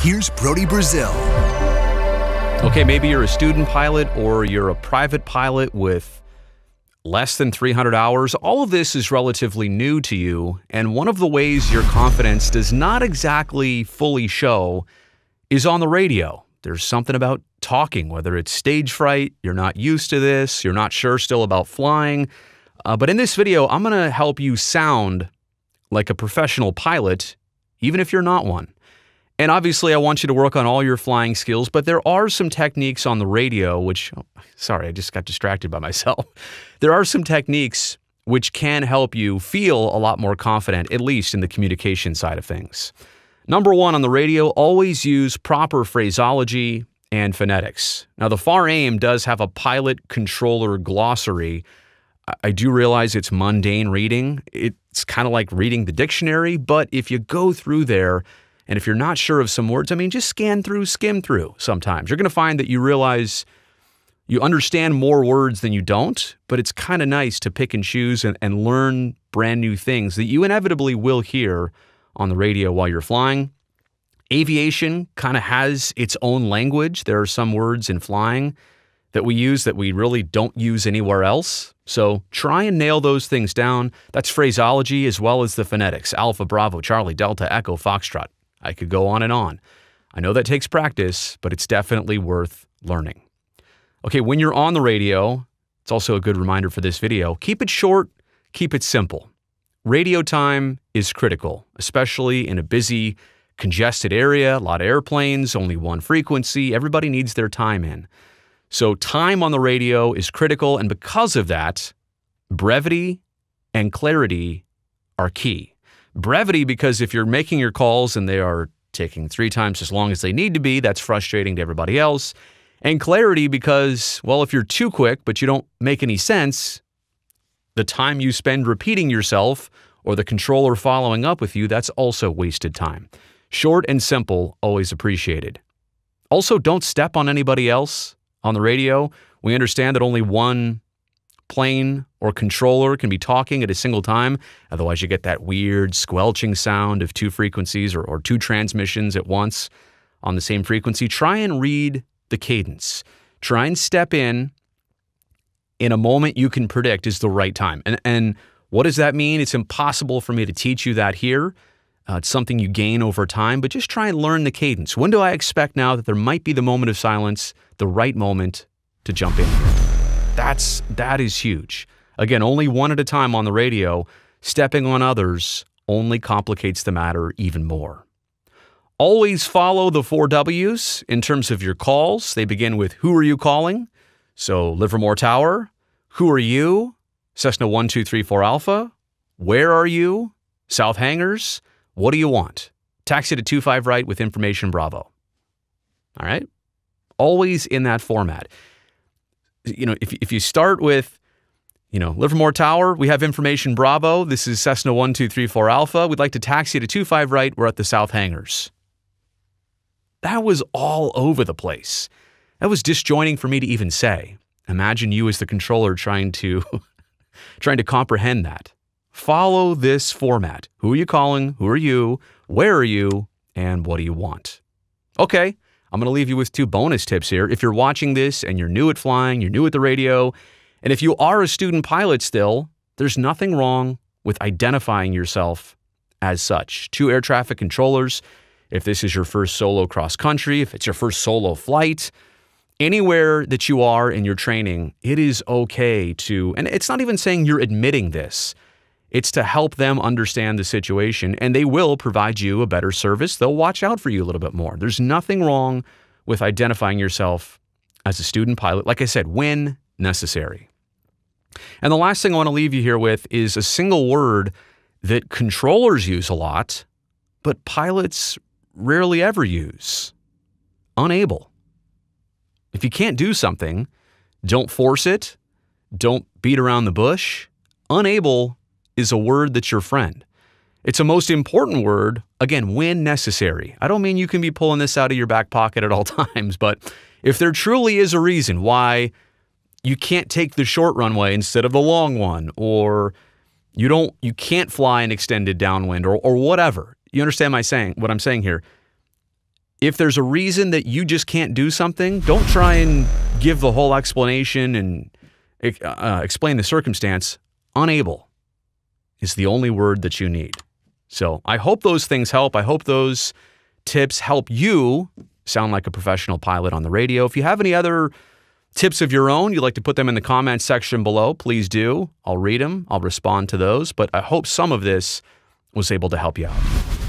Here's Brodie Brazil. Okay, maybe you're a student pilot or you're a private pilot with less than 300 hours. All of this is relatively new to you, and one of the ways your confidence does not exactly fully show is on the radio. There's something about talking, whether it's stage fright, you're not used to this, you're not sure still about flying. But in this video, I'm going to help you sound like a professional pilot, even if you're not one. And obviously, I want you to work on all your flying skills, but there are some techniques on the radio which... Oh, sorry, I just got distracted by myself. There are some techniques which can help you feel a lot more confident, at least in the communication side of things. Number one, on the radio, always use proper phraseology and phonetics. Now, the FAR AIM does have a pilot controller glossary. I do realize it's mundane reading. It's kind of like reading the dictionary, but if you go through there... And if you're not sure of some words, I mean, just skim through sometimes. You're going to find that you realize you understand more words than you don't, but it's kind of nice to pick and choose and learn brand new things that you inevitably will hear on the radio while you're flying. Aviation kind of has its own language. There are some words in flying that we use that we really don't use anywhere else. So try and nail those things down. That's phraseology as well as the phonetics. Alpha, Bravo, Charlie, Delta, Echo, Foxtrot. I could go on and on. I know that takes practice, but it's definitely worth learning. Okay, when you're on the radio, it's also a good reminder for this video, keep it short, keep it simple. Radio time is critical, especially in a busy, congested area, a lot of airplanes, only one frequency, everybody needs their time in. So time on the radio is critical, and because of that, brevity and clarity are key. Brevity, because if you're making your calls and they are taking 3 times as long as they need to be, that's frustrating to everybody else. And clarity, because, well, if you're too quick but you don't make any sense, the time you spend repeating yourself or the controller following up with you, that's also wasted time. Short and simple, always appreciated. Also, don't step on anybody else on the radio. We understand that only one plane or controller can be talking at a single time, otherwise you get that weird squelching sound of 2 frequencies or 2 transmissions at once on the same frequency. Try and read the cadence. Try and step in a moment you can predict is the right time. And what does that mean? It's impossible for me to teach you that here. It's something you gain over time, but just try and learn the cadence. When do I expect now that there might be the moment of silence, the right moment to jump in here? That is huge. Again, only one at a time on the radio. Stepping on others only complicates the matter even more. Always follow the 4 W's in terms of your calls. They begin with who are you calling? So Livermore Tower, who are you? Cessna 1234 Alpha, where are you? South Hangers, what do you want? Taxi to 25 right with information Bravo. All right? Always in that format. You know, if you start with, you know, Livermore Tower, we have information Bravo. This is Cessna 1234 Alpha. We'd like to taxi to 25 right. We're at the South Hangers. That was all over the place. That was disjointing for me to even say. Imagine you as the controller trying to comprehend that. Follow this format. Who are you calling? Who are you? Where are you? And what do you want? Okay. I'm going to leave you with 2 bonus tips here. If you're watching this and you're new at flying, you're new at the radio, and if you are a student pilot still, there's nothing wrong with identifying yourself as such. 2 air traffic controllers, if this is your first solo cross-country, if it's your first solo flight, anywhere that you are in your training, it is okay to, and it's not even saying you're admitting this, it's to help them understand the situation, and they will provide you a better service. They'll watch out for you a little bit more. There's nothing wrong with identifying yourself as a student pilot, like I said, when necessary. And the last thing I want to leave you here with is a single word that controllers use a lot, but pilots rarely ever use. Unable. If you can't do something, don't force it. Don't beat around the bush. Unable is a word that's your friend. It's a most important word, again, when necessary. I don't mean you can be pulling this out of your back pocket at all times, but if there truly is a reason why you can't take the short runway instead of the long one, or you can't fly an extended downwind or whatever. You understand what I'm saying here? If there's a reason that you just can't do something, don't try and give the whole explanation and explain the circumstance. Unable is the only word that you need. So I hope those things help. I hope those tips help you sound like a professional pilot on the radio. If you have any other tips of your own, you'd like to put them in the comments section below, please do. I'll read them. I'll respond to those. But I hope some of this was able to help you out.